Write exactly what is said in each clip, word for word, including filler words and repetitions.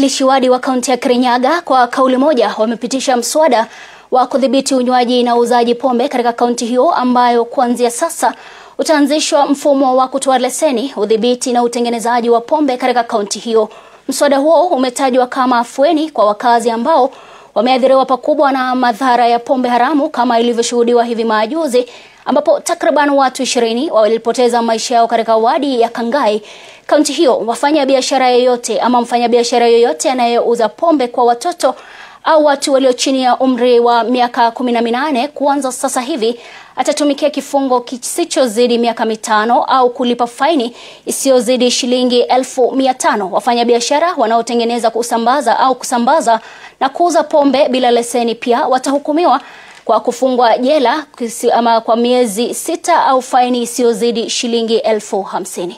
Wawakilishi wadi wa kaunti ya Kirinyaga kwa kauli moja wamepitisha mswada wa kudhibiti unywaji na uzaji pombe katika kaunti hiyo, ambayo kuanzia sasa utaanzishwa mfumo wa kutoa leseni, udhibiti na utengenezaji wa pombe katika kaunti hiyo. Mswada huo umetajwa kama afueni kwa wakazi ambao wameathiriwa pakubwa na madhara ya pombe haramu, kama ilivyoshuhudiwa hivi majuzi ambapo takriban watu ishirini walipoteza maisha yao katika wadi ya Kangai, kaunti hiyo. Wafanya biashara yoyote ama mfanya biashara yoyote anayeuza pombe kwa watoto au watu walio chini ya umri wa miaka kumi na minane kuanza sasa hivi atatumikia kifungo kisichozidi miaka mitano au kulipa faini isiyozidi shilingi elfu mia tano. Wafanya biashara wanaotengeneza, kusambaza au kusambaza na kuuza pombe bila leseni pia watahukumiwa kwa kufungwa jela ama kwa miezi sita au faini isiyozidi shilingi elfu hamsini.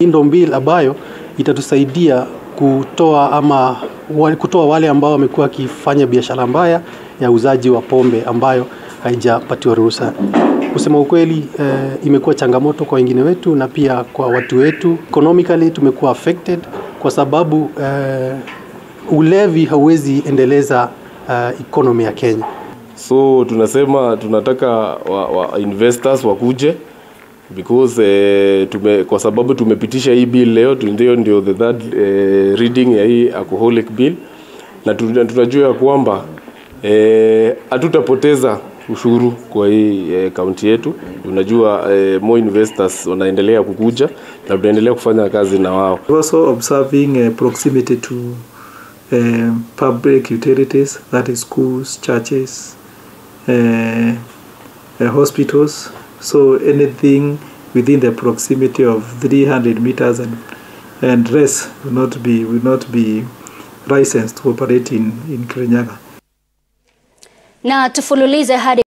Ndio bill ambayo itatusaidia kutoa ama kutoa wale ambao wamekuwa wakifanya biashara mbaya ya uzaji wa pombe ambayo haijapatiwa ruhusa. Kusema ukweli, eh, imekuwa changamoto kwa wengine wetu na pia kwa watu wetu. Economically tumekuwa affected kwa sababu eh, ulevi hauwezi endeleza uh, economy ya Kenya. So tunasema tunataka wa, wa investors wakuje because eh, tume, kwa sababu tumepitisha hii bill leo, ndio ndio the third eh, reading ya hii alcoholic bill, na tunajua kwamba eh hatutapoteza ushuru kwa hii eh, county yetu. Tunajua eh, more investors wanaendelea kukuja na tunaendelea kufanya kazi na wao. Also observing uh, proximity to Uh, public utilities, that is schools, churches, uh, uh, hospitals, so anything within the proximity of three hundred meters and and less will not be will not be licensed to operate in in Kirinyaga. Na tufululize hadi